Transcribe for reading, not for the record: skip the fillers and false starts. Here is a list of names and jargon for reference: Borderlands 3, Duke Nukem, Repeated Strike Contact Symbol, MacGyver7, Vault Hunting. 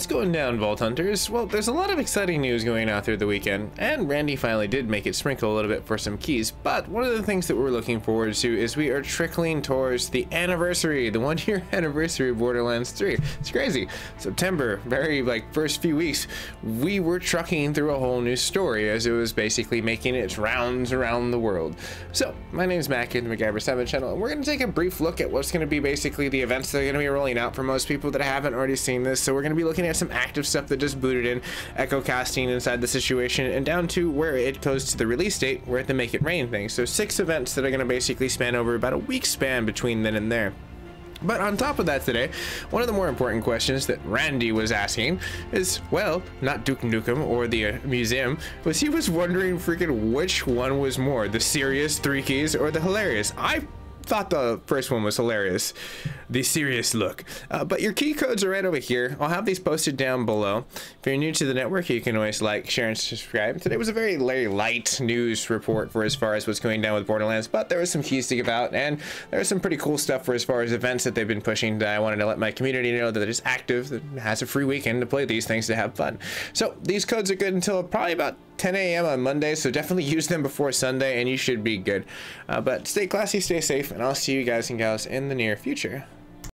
What's going down, Vault Hunters? Well, there's a lot of exciting news going on through the weekend, and Randy finally did make it sprinkle a little bit for some keys, but one of the things that we're looking forward to is we are trickling towards the anniversary, the 1-year anniversary of Borderlands 3. It's crazy. September, very like first few weeks, we were trucking through a whole new story as it was basically making its rounds around the world. So, my name's Mac in the MacGyver7 channel, and we're going to take a brief look at what's going to be basically the events that are going to be rolling out for most people that haven't already seen this. So we're going to be looking at some active stuff that just booted in, echo casting inside the situation, and down to where it goes to the release date, we're at the Make It Rain thing. So 6 events that are going to basically span over about a week span between then and there. But on top of that today, one of the more important questions that Randy was asking is, well, not Duke Nukem or the museum, was he was wondering freaking which one was more, the serious 3 keys or the hilarious. I thought the first one was hilarious, the serious look, but your key codes are right over here. I'll have these posted down below. If you're new to the network, you can always like, share, and subscribe. Today was a very light news report for as far as what's going down with Borderlands, but there was some keys to give out, and there was some pretty cool stuff for as far as events that they've been pushing that I wanted to let my community know that it's active, that has a free weekend to play these things to have fun. So these codes are good until probably about 10 a.m. on Monday, so definitely use them before Sunday and you should be good. But stay classy, stay safe, and I'll see you guys and gals in the near future.